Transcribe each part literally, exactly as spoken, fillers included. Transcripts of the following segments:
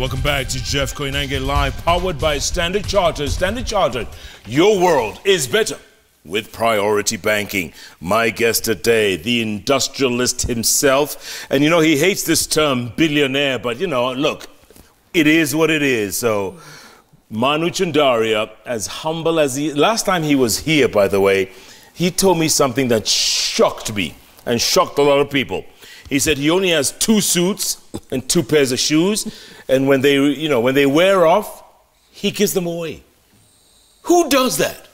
welcome back to Jeff Koinange Live, powered by Standard Chartered. Standard Chartered, your world is better with priority banking. My guest today, the industrialist himself. And, you know, he hates this term billionaire, but, you know, look, it is what it is. So Manu Chandaria, as humble as he... Last time he was here, by the way, he told me something that shocked me and shocked a lot of people. He said he only has two suits and two pairs of shoes, and when they, you know, when they wear off, he gives them away. Who does that?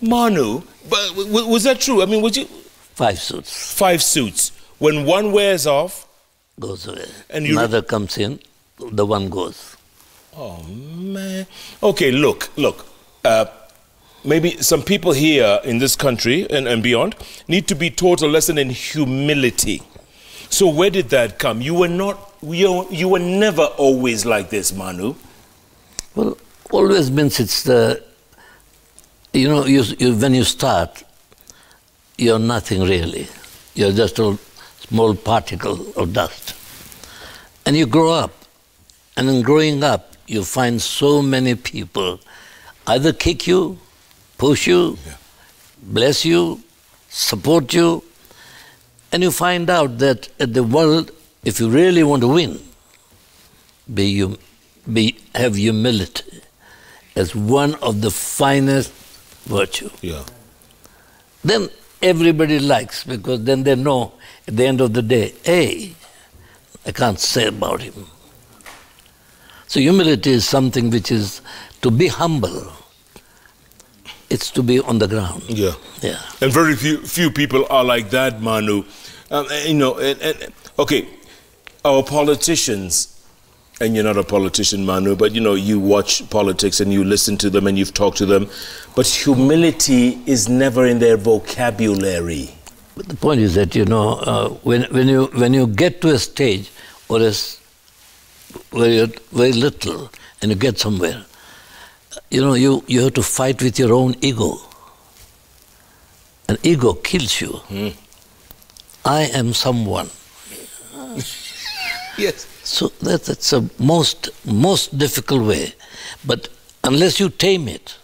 Manu, but was that true? I mean, would you... Five suits. Five suits. When one wears off... Goes away. And you... Another comes in, the one goes. Oh, man. Okay, look, look. Uh, maybe some people here in this country and, and beyond need to be taught a lesson in humility. So where did that come? You were not, you, you were never always like this, Manu. Well, always means it's the, you know, you, you, when you start, you're nothing really. You're just a small particle of dust. And you grow up. And in growing up, you find so many people either kick you, push you, yeah, bless you, support you. And you find out that at the world, if you really want to win, be hum be have humility as one of the finest virtue. Yeah. Then everybody likes, because then they know at the end of the day, hey, I can't say about him. So humility is something which is to be humble. It's to be on the ground. Yeah, yeah. And very few few people are like that, Manu. Um, you know, and, and, okay, our politicians, and you're not a politician, Manu, but, you know, you watch politics and you listen to them and you've talked to them, but humility is never in their vocabulary. But the point is that, you know, uh, when, when, you, when you get to a stage or a, where you're very little and you get somewhere, you know, you, you have to fight with your own ego. And ego kills you. Mm. I am someone. Yes. So that, that's a most, most difficult way. But unless you tame it,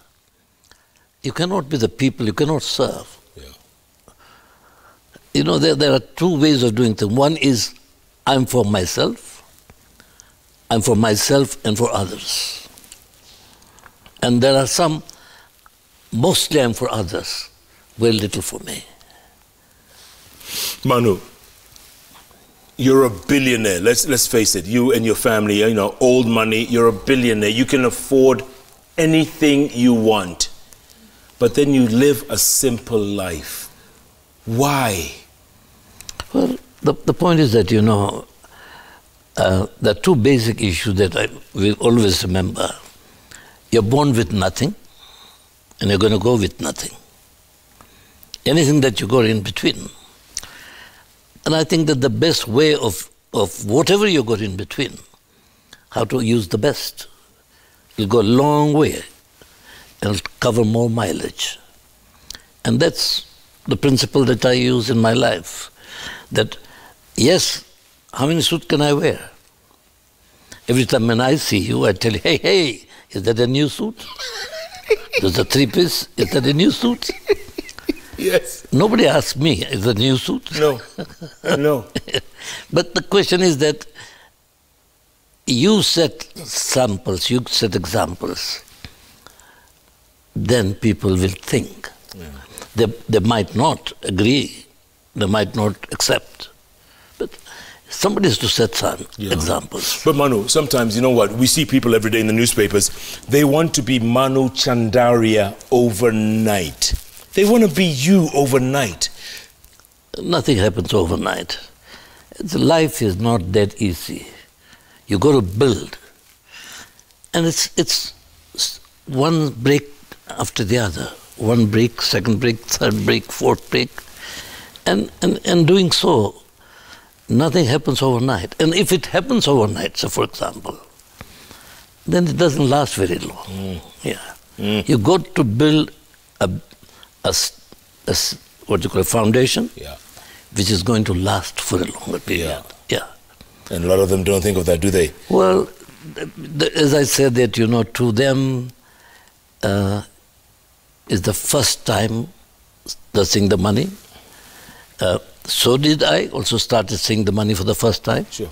you cannot be the people, you cannot serve. Yeah. You know, there, there are two ways of doing things. One is, I'm for myself. I'm for myself and for others. And there are some, mostly I'm for others, very little for me. Manu, you're a billionaire. Let's, let's face it, you and your family, you know, old money, you're a billionaire. You can afford anything you want. But then you live a simple life. Why? Well, the, the point is that, you know, uh, there are two basic issues that I will always remember. You're born with nothing, and you're going to go with nothing. Anything that you go in between. And I think that the best way of, of whatever you got in between, how to use the best, will go a long way and cover more mileage. And that's the principle that I use in my life. That, yes, how many suits can I wear? Every time when I see you, I tell you, hey, hey, is that a new suit? There's a three-piece. Is that a new suit? Yes. Nobody asked me, is that a new suit? No. No. But the question is that you set samples, you set examples, then people will think. Yeah. They, they might not agree. They might not accept. But somebody has to set some yeah. examples. But Manu, sometimes, you know what, we see people every day in the newspapers, they want to be Manu Chandaria overnight. They want to be you overnight. Nothing happens overnight. The life is not that easy. You got to build. And it's, it's one break after the other. One break, second break, third break, fourth break. And, and, and doing so, nothing happens overnight. And if it happens overnight, so for example, then it doesn't last very long. Mm. Yeah. Mm. You've got to build a, a, a, what you call a foundation, yeah, which is going to last for a longer period. Yeah. Yeah. And a lot of them don't think of that, do they? Well, as I said that, you know, to them uh, is the first time they sing the money. Uh, so did I, also started seeing the money for the first time. Sure.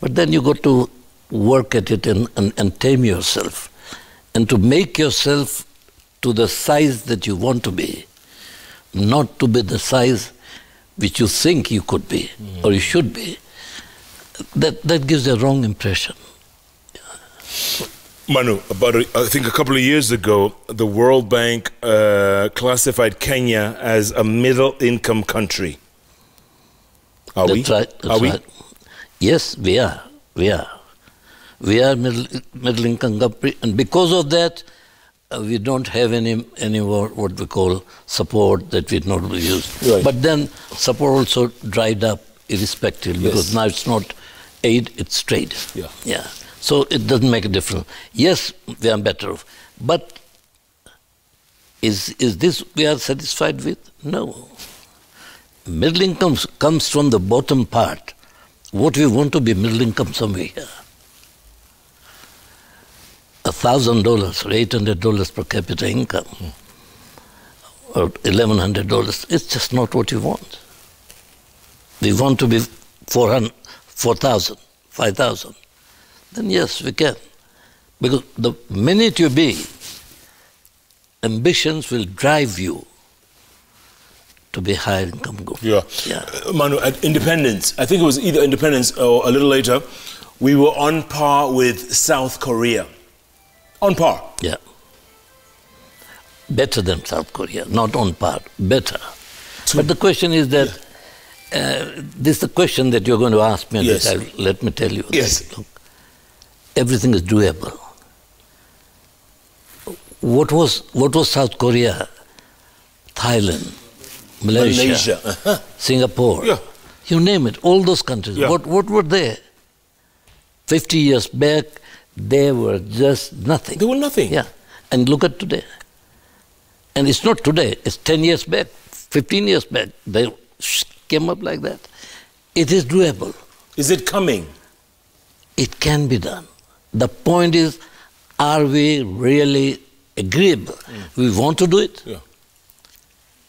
But then you got to work at it and, and, and tame yourself and to make yourself to the size that you want to be, not to be the size which you think you could be mm. or you should be. That, that gives a wrong impression. Manu, about a, I think a couple of years ago, the World Bank uh, classified Kenya as a middle-income country. Are that's we? Right, that's are we? Right. Yes, we are. We are. We are middle middle-income country, and because of that, uh, we don't have any any what we call support that we normally use. Right. But then support also dried up, irrespective, yes. because now it's not aid; it's trade. Yeah. Yeah. So it doesn't make a difference. Yes, we are better off. But is is this we are satisfied with? No. Middle income comes from the bottom part. What we want to be middle income somewhere here. A thousand dollars or eight hundred dollars per capita income mm. or eleven hundred dollars. It's just not what you want. We want to be four hundred, four thousand, five thousand. Then yes, we can. Because the minute you be, ambitions will drive you to be higher income goal. Yeah. yeah. Uh, Manu, at independence, I think it was either independence or a little later, we were on par with South Korea. On par. Yeah. Better than South Korea. Not on par. Better. So, but the question is that, yeah. uh, this is the question that you're going to ask me. Yes. I'll, let me tell you. Yes. That, look, everything is doable. What was what was South Korea, Thailand, Malaysia, Malaysia. Uh-huh. Singapore, yeah. you name it, all those countries. Yeah. What what were they? Fifty years back, they were just nothing. They were nothing. Yeah, and look at today. And it's not today. It's ten years back, fifteen years back. They came up like that. It is doable. Is it coming? It can be done. The point is, are we really agreeable? Mm. We want to do it. Yeah.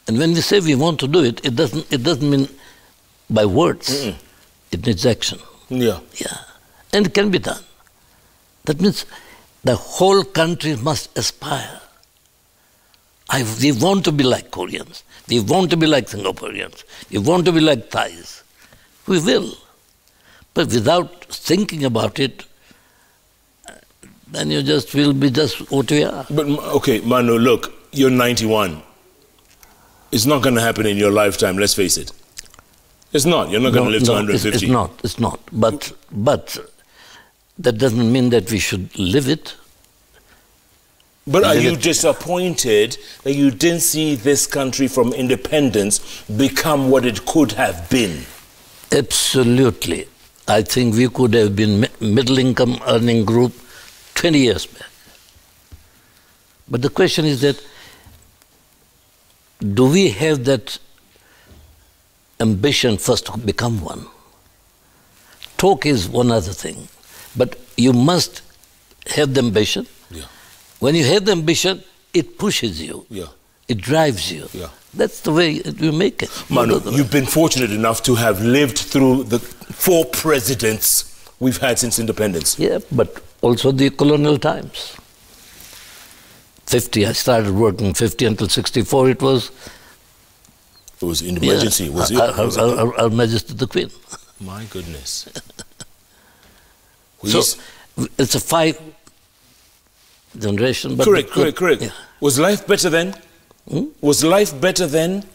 And when we say we want to do it, it doesn't, it doesn't mean by words. Mm-mm. It needs action. Yeah. Yeah. And it can be done. That means the whole country must aspire. I, we want to be like Koreans. We want to be like Singaporeans. We want to be like Thais. We will. But without thinking about it, then you just will be just what we are. But, okay, Manu, look, you're ninety-one. It's not going to happen in your lifetime, let's face it. It's not. You're not going to live to one hundred fifty. It's, it's not. It's not. But, but that doesn't mean that we should live it. But are you disappointed that you didn't see this country from independence become what it could have been? Absolutely. I think we could have been middle-income earning group twenty years back. But the question is that, do we have that ambition first to become one? Talk is one other thing, but you must have the ambition. Yeah. When you have the ambition, it pushes you. Yeah. It drives you. Yeah. That's the way you make it. Manu, you've been fortunate enough to have lived through the four presidents we've had since independence. Yeah, but also the colonial times. fifty, I started working fifty until sixty-four, it was... It was an emergency, yeah, was it? Our, was our, our, our Majesty the Queen. My goodness. So, it's a five generation... But correct, correct, correct. Yeah. Was life better then? Hmm? Was life better then?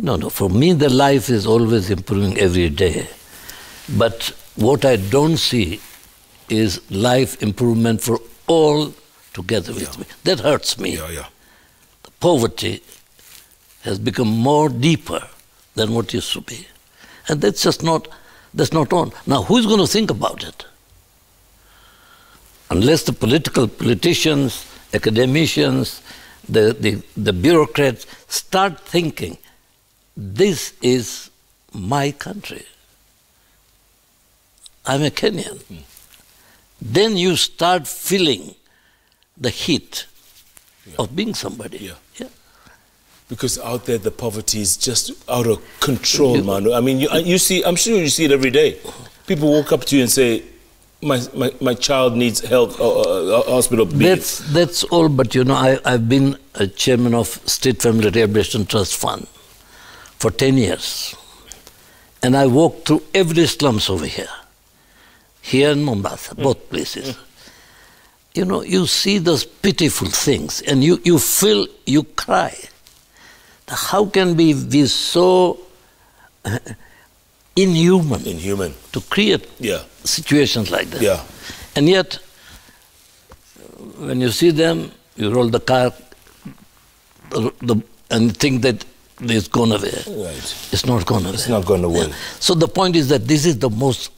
No, no. For me, the life is always improving every day. But what I don't see is life improvement for all together yeah. with me. That hurts me. Yeah, yeah. The poverty has become more deeper than what it used to be. And that's just not, that's not on. Now, who's going to think about it? Unless the political politicians, academicians, The, the, the bureaucrats start thinking, this is my country. I'm a Kenyan. Mm. then you start feeling the heat yeah. of being somebody. Yeah. yeah. Because out there, the poverty is just out of control, you, Manu. I mean, you, you see, I'm sure you see it every day. People walk up to you and say, my, my, my child needs help, uh, uh, hospital bills. That's, that's all, but you know, I, I've been a chairman of State Family Rehabilitation Trust Fund for ten years. And I walked through every slums over here. Here in Mombasa, mm. both places. Mm. You know, you see those pitiful things and you, you feel, you cry. How can we be so uh, inhuman, inhuman to create yeah. situations like that? Yeah. And yet, when you see them, you roll the car the, the, and think that it's gone away. Right. It's not gone away. It's not gone away. Yeah. So the point is that this is the most...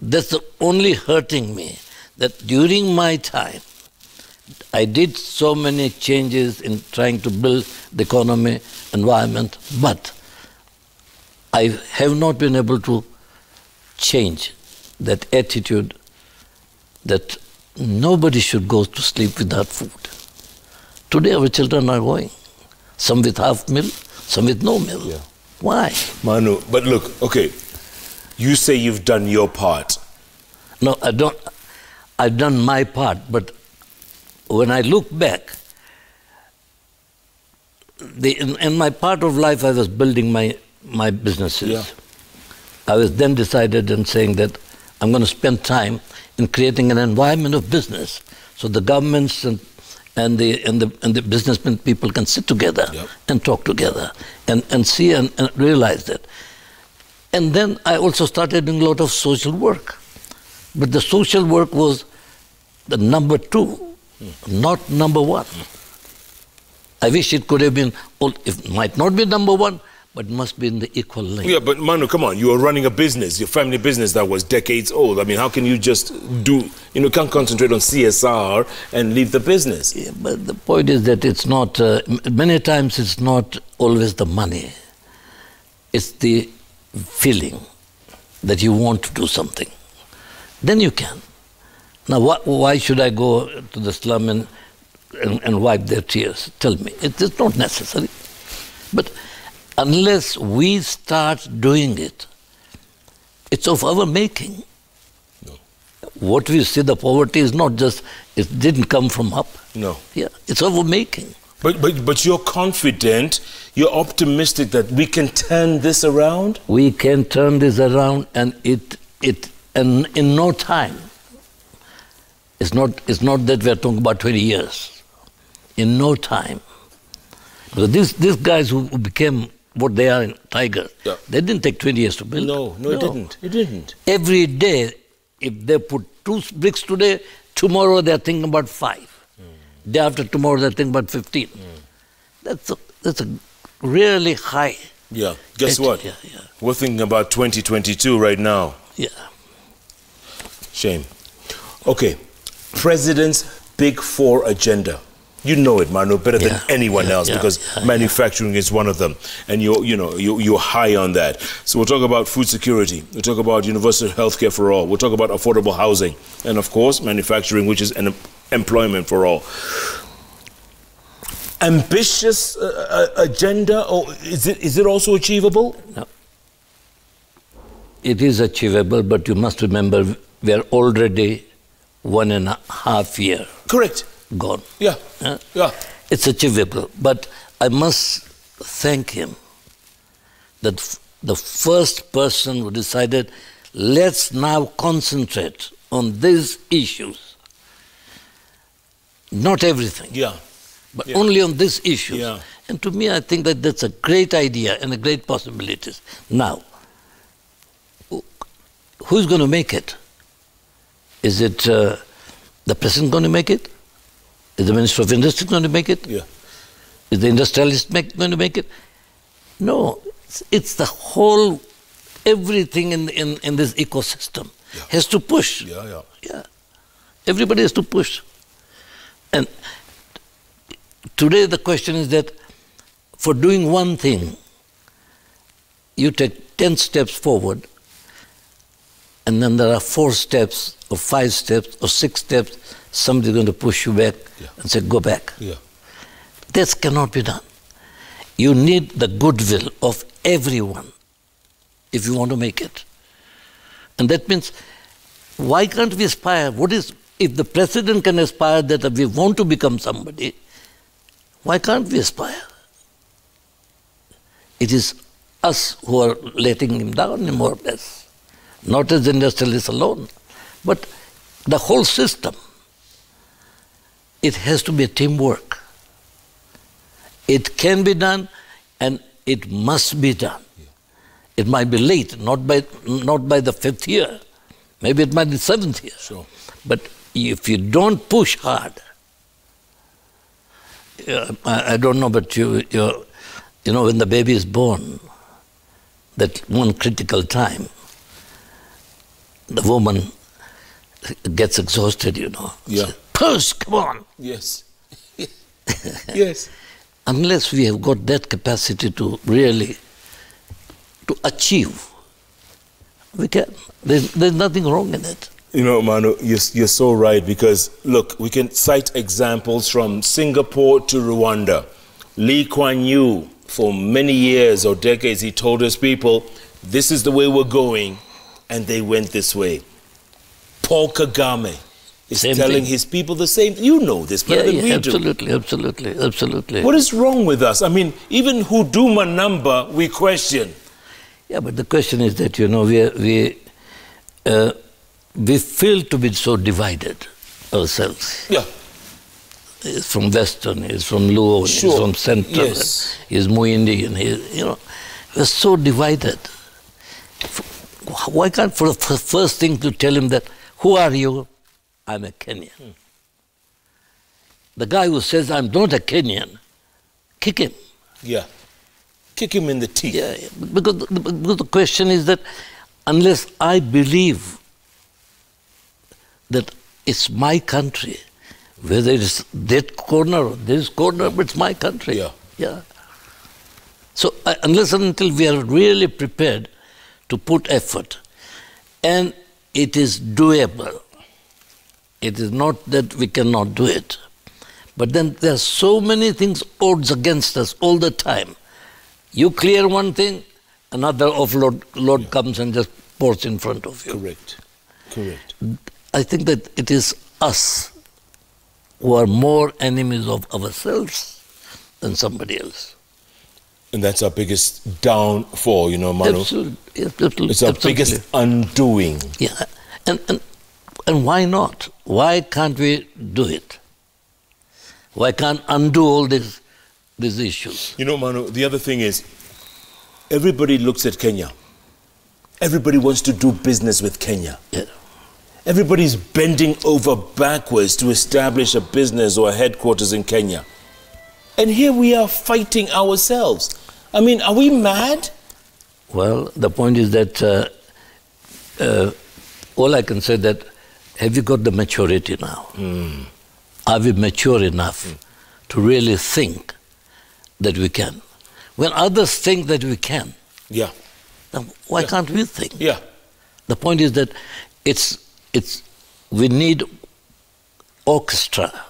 That's the only hurting me, that during my time, I did so many changes in trying to build the economy, environment, but I have not been able to change that attitude that nobody should go to sleep without food. Today our children are going, some with half meal, some with no meal. Yeah. Why? Manu, but look, okay. You say you've done your part. No, I don't. I've done my part, but when I look back, the, in, in my part of life, I was building my, my businesses. Yeah. I was then decided in saying that I'm going to spend time in creating an environment of business, so the governments and, and, the, and, the, and the businessmen people can sit together yep. and talk together and, and see and, and realize that. And then I also started doing a lot of social work. But the social work was the number two, mm. not number one. Mm. I wish it could have been, it might not be number one, but must be in the equal lane. Yeah, but Manu, come on, you were running a business, your family business that was decades old. I mean, how can you just do, you know, can't concentrate on C S R and leave the business? Yeah, but the point is that it's not, uh, many times it's not always the money. It's the feeling that you want to do something, then you can. Now, wh why should I go to the slum and, and, and wipe their tears? Tell me. It is not necessary. But unless we start doing it, it's of our making. No. What we see, the poverty is not just, it didn't come from up. No. Yeah, it's of our making. But, but, but you're confident, you're optimistic that we can turn this around? We can turn this around and it, it, and in no time. It's not, it's not that we're talking about twenty years. In no time. Because these, these guys who became what they are in Tiger, yeah. they didn't take twenty years to build. No, no, no, it didn't. It didn't. Every day, if they put two bricks today, tomorrow they're thinking about five. Day after tomorrow, I think about fifteen. Mm. That's a, that's a really high. Yeah. Guess what? Yeah, yeah. We're thinking about twenty twenty-two right now. Yeah. Shame. Okay. President's Big Four agenda. You know it, Manu, better yeah. than anyone yeah, else yeah, because yeah, manufacturing yeah. is one of them, and you're, you know, you're, you're high on that. So we'll talk about food security. We'll talk about universal health care for all. We'll talk about affordable housing, and of course, manufacturing, which is an employment for all. Ambitious uh, uh, agenda, or is it, is it also achievable? No. It is achievable, but you must remember we are already one and a half year. Correct. Gone. Yeah. Uh, yeah. It's achievable, but I must thank him that f the first person who decided, let's now concentrate on these issues. Not everything, yeah, but yeah. only on these issues. Yeah. And to me, I think that that's a great idea and a great possibilities. Now, who's going to make it? Is it uh, the president going to make it? Is the Minister of Industry going to make it? Yeah. Is the industrialist make, going to make it? No, it's, it's the whole, everything in, in, in this ecosystem yeah. has to push. Yeah, yeah. Yeah. Everybody has to push. And today the question is that for doing one thing, you take ten steps forward and then there are four steps or five steps or six steps, somebody's going to push you back yeah. and say, go back. Yeah. This cannot be done. You need the goodwill of everyone if you want to make it. And that means, why can't we aspire? What is, if the president can aspire that we want to become somebody, why can't we aspire? It is us who are letting him down, more or less. Not as industrialists alone, but the whole system. It has to be a teamwork. It can be done, and it must be done. Yeah. It might be late, not by, not by the fifth year. Maybe it might be the seventh year. Sure. But if you don't push hard, uh, I, I don't know, but you, you're, you know, when the baby is born, that one critical time, the woman gets exhausted, you know. Yeah. Push, come on. Yes. Yes. Unless we have got that capacity to really, to achieve, we can. There's, there's nothing wrong in it. You know, Manu, you're, you're so right, because, look, we can cite examples from Singapore to Rwanda. Lee Kuan Yew, for many years or decades, he told his people, this is the way we're going, and they went this way. Paul Kagame is same telling thing. his people the same. You know this better yeah, than yeah, we absolutely, do. Absolutely, absolutely, absolutely. What is wrong with us? I mean, even Huduma number, we question. Yeah, but the question is that, you know, we, we, uh, we feel to be so divided ourselves. Yeah. He's from Western, he's from Luo, he's sure. from Central, yes. he's Mu Indian, he's, you know, we're so divided. Why can't for the first thing to tell him that, who are you? I'm a Kenyan. Hmm. The guy who says, I'm not a Kenyan, kick him. Yeah, kick him in the teeth. Yeah, because the, because the question is that unless I believe that it's my country, whether it's that corner or this corner, but it's my country. Yeah. Yeah. So uh, unless and until we are really prepared to put effort, and it is doable. It is not that we cannot do it. But then there are so many things odds against us all the time. You clear one thing, another offload load yeah. comes and just pours in front of you. Correct. Correct. I think that it is us who are more enemies of ourselves than somebody else. And that's our biggest downfall, you know, Manu. Absolutely. Absolutely. It's our Absolutely. biggest undoing. Yeah. And, and, and why not? Why can't we do it? Why can't undo all these, these issues? You know, Manu, the other thing is, everybody looks at Kenya. Everybody wants to do business with Kenya. Yeah. Everybody's bending over backwards to establish a business or a headquarters in Kenya. And here we are fighting ourselves. I mean, are we mad? Well, the point is that uh, uh, all I can say that, have you got the maturity now? Mm. Are we mature enough mm. to really think that we can? When others think that we can, yeah. then why yeah. can't we think? Yeah. The point is that it's... It's, we need orchestra.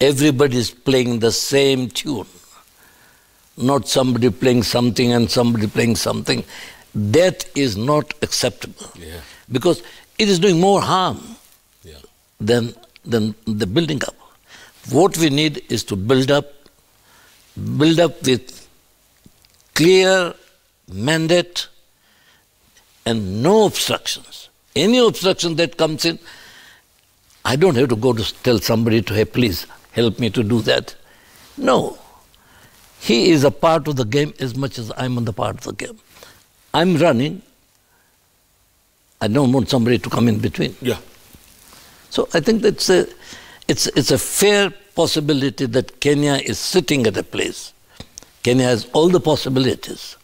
Everybody's playing the same tune. Not somebody playing something and somebody playing something. That is not acceptable. Yeah. Because it is doing more harm yeah. than, than the building up. What we need is to build up, build up with clear mandate and no obstructions. Any obstruction that comes in, I don't have to go to tell somebody to, hey, please help me to do that. No. He is a part of the game as much as I'm on the part of the game. I'm running. I don't want somebody to come in between. Yeah. So I think that's a, it's, it's a fair possibility that Kenya is sitting at a place. Kenya has all the possibilities.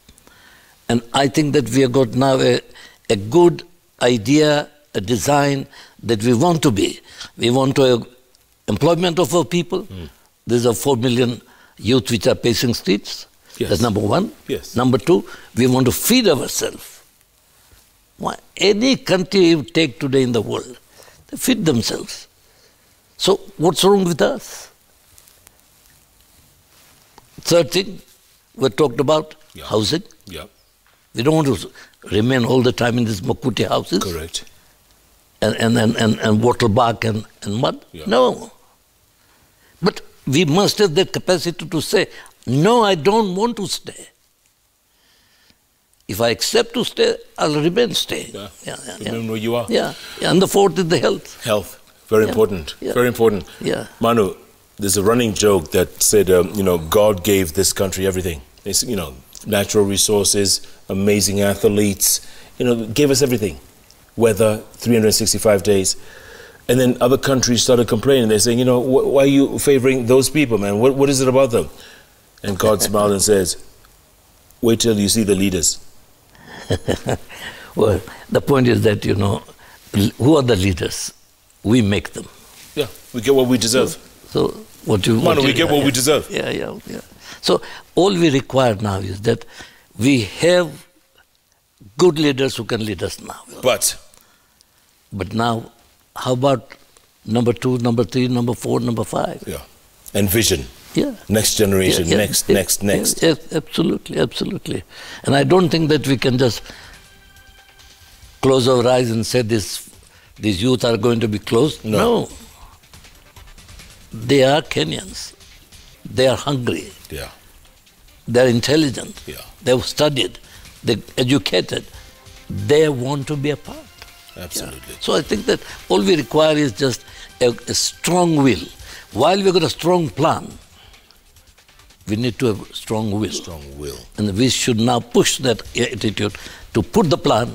And I think that we have got now a, a good idea, a design that we want to be. We want to have employment of our people. Mm. There's a four million youth which are pacing streets. Yes. That's number one. Yes. Number two, we want to feed ourselves. Any country you take today in the world, they feed themselves. So what's wrong with us? Third thing, we talked about yeah. housing. Yeah. We don't want to remain all the time in these Makuti houses. Correct. And, and, and, and, and wattle bark and, and mud. Yeah. No. But we must have the capacity to say, no, I don't want to stay. If I accept to stay, I'll remain staying. Yeah. Yeah, yeah, remain yeah. where you are. Yeah. yeah. And the fourth is the health. Health. Very yeah. important. Yeah. Very important. Yeah. Manu, there's a running joke that said, um, you know, God gave this country everything. It's, you know, natural resources, amazing athletes, you know, gave us everything. Weather, three hundred sixty-five days. And then other countries started complaining. They're saying, you know, wh why are you favoring those people, man? What, what is it about them? And God smiled and says, wait till you see the leaders. Well, the point is that, you know, who are the leaders? We make them. Yeah, we get what we deserve. So, so what you... Manu, we get yeah, what yeah. we deserve. Yeah, yeah, yeah. So, all we require now is that we have good leaders who can lead us now. But? But now, how about number two, number three, number four, number five? Yeah. And vision. Yeah. Next generation, yeah, yeah, next, yeah, next, yeah, next. Yeah, absolutely, absolutely. And I don't think that we can just close our eyes and say this, these youth are going to be closed. No. no. They are Kenyans. They are hungry. Yeah. They are intelligent. Yeah. They have studied. They are educated. They want to be a part. Absolutely. Yeah. So I think that all we require is just a, a strong will. While we've got a strong plan, we need to have a strong will. Strong will. And we should now push that attitude to put the plan.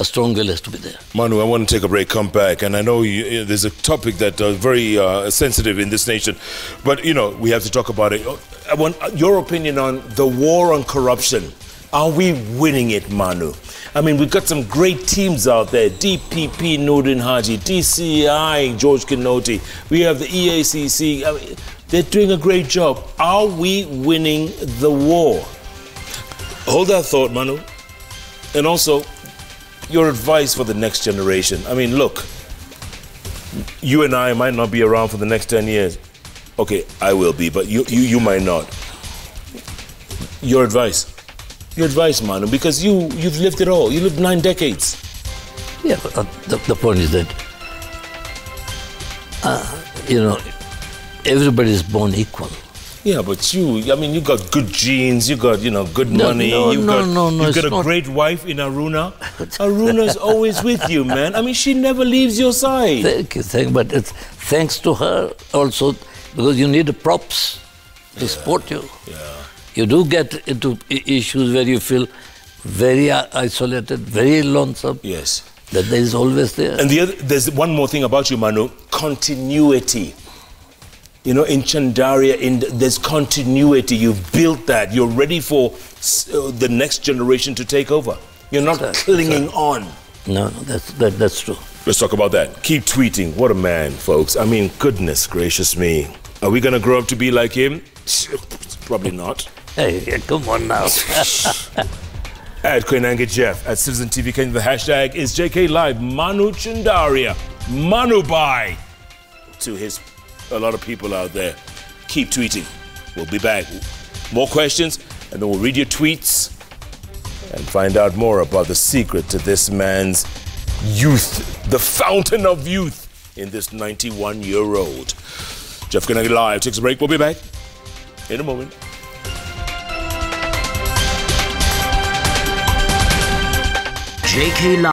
A strong will has to be there. Manu, I want to take a break, come back. And I know you, you know, there's a topic that's uh, very uh, sensitive in this nation. But, you know, we have to talk about it. I want your opinion on the war on corruption. Are we winning it, Manu? I mean, we've got some great teams out there. D P P Noordin Haji, D C I George Kinoti. We have the E A C C. I mean, they're doing a great job. Are we winning the war? Hold that thought, Manu. And also, your advice for the next generation. I mean, look, you and I might not be around for the next ten years. Okay, I will be, but you, you, you might not. Your advice. Your advice, Manu, because you, you've lived it all. You lived nine decades. Yeah, but uh, the, the point is that, uh, you know, everybody's born equal. Yeah, but you, I mean, you got good genes, you got, you know, good no, money. No, you no, got, no, no, you got a not. great wife in Aruna. Aruna's always with you, man. I mean, she never leaves your side. Thank you, thank you. But it's thanks to her also, because you need props to yeah, support you. Yeah. You do get into issues where you feel very isolated, very lonesome. Yes. That there is always there. And the other, there's one more thing about you, Manu, continuity. You know, in Chandaria, in there's continuity. You've built that. You're ready for uh, the next generation to take over. You're not that's clinging that's on. No, no, that's that, that's true. Let's talk about that. Keep tweeting. What a man, folks. I mean, goodness gracious me. Are we going to grow up to be like him? Probably not. Hey, yeah, come on now. At Koinange Jeff, at Citizen T V Kenya, the hashtag is J K Live. Manu Chandaria, Manu Bai, to his. A lot of people out there. Keep tweeting. We'll be back. More questions, and then we'll read your tweets and find out more about the secret to this man's youth, the fountain of youth in this ninety-one-year-old. Jeff Koinange Live takes a break. We'll be back in a moment. J K Live.